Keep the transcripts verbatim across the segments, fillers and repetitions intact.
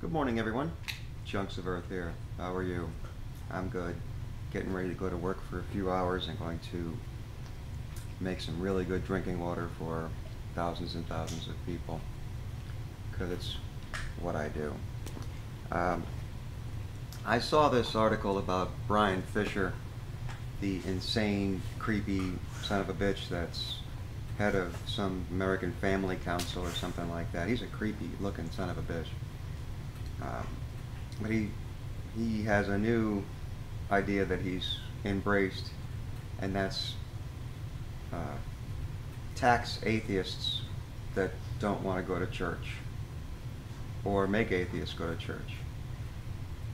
Good morning, everyone. Chunks of Earth here. How are you? I'm good. Getting ready to go to work for a few hours and going to make some really good drinking water for thousands and thousands of people, because it's what I do. Um, I saw this article about Brian Fischer, the insane, creepy son of a bitch that's head of some American Family Council or something like that. He's a creepy looking son of a bitch. Um, but he, he has a new idea that he's embraced, and that's uh, tax atheists that don't want to go to church, or make atheists go to church.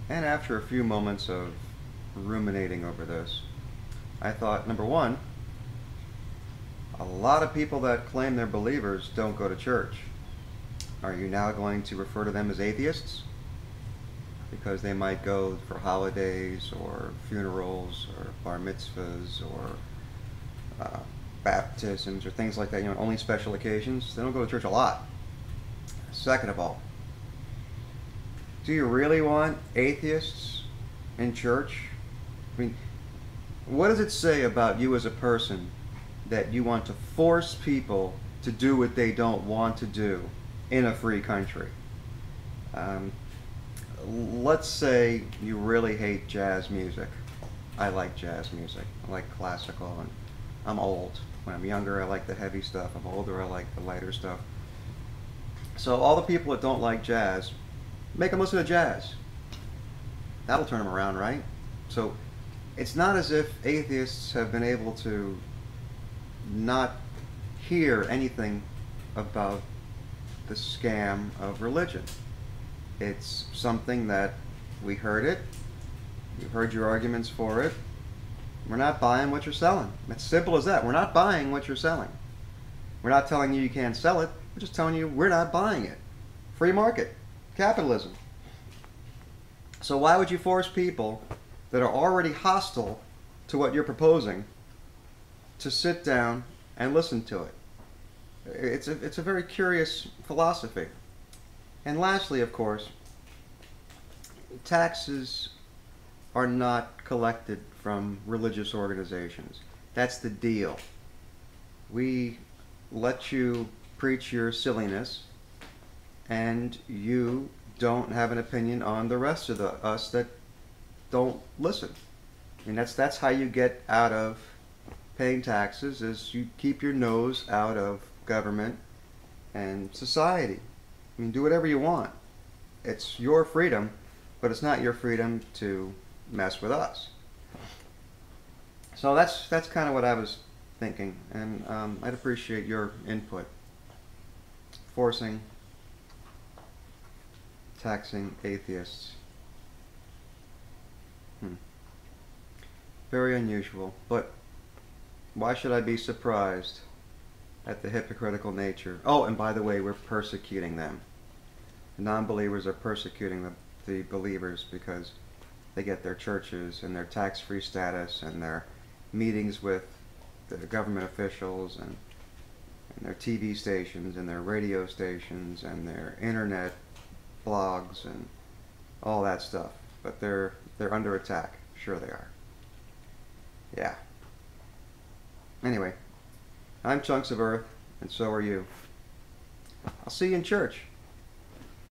And after a few moments of ruminating over this, I thought, number one, a lot of people that claim they're believers don't go to church. Are you now going to refer to them as atheists? Because they might go for holidays or funerals or bar mitzvahs or uh, baptisms or things like that, you know, only special occasions. They don't go to church a lot. Second of all, do you really want atheists in church? I mean, what does it say about you as a person that you want to force people to do what they don't want to do in a free country? Um, let's say you really hate jazz music. I like jazz music. I like classical, and I'm old. When I'm younger, I like the heavy stuff. I'm older, I like the lighter stuff. So all the people that don't like jazz, make them listen to jazz. That'll turn them around, right? So it's not as if atheists have been able to not hear anything about the scam of religion. It's something that we heard it, you heard your arguments for it, we're not buying what you're selling. It's simple as that. We're not buying what you're selling. We're not telling you you can't sell it, we're just telling you we're not buying it. Free market. Capitalism. So why would you force people that are already hostile to what you're proposing to sit down and listen to it? It's a, it's a very curious philosophy. And lastly, of course, taxes are not collected from religious organizations. That's the deal. We let you preach your silliness, and you don't have an opinion on the rest of the, us that don't listen. And that's, that's how you get out of paying taxes, is you keep your nose out of government and society. I mean, do whatever you want. It's your freedom, but it's not your freedom to mess with us. So that's, that's kind of what I was thinking, and um, I'd appreciate your input. Forcing, taxing atheists. Hmm. Very unusual, but why should I be surprised at the hypocritical nature? Oh, and by the way, we're persecuting them. Non-believers are persecuting the, the believers because they get their churches and their tax-free status and their meetings with the government officials and, and their T V stations and their radio stations and their internet blogs and all that stuff, but they're they're under attack. Sure they are. Yeah. Anyway, I'm Chunks of Earth, and so are you. I'll see you in church.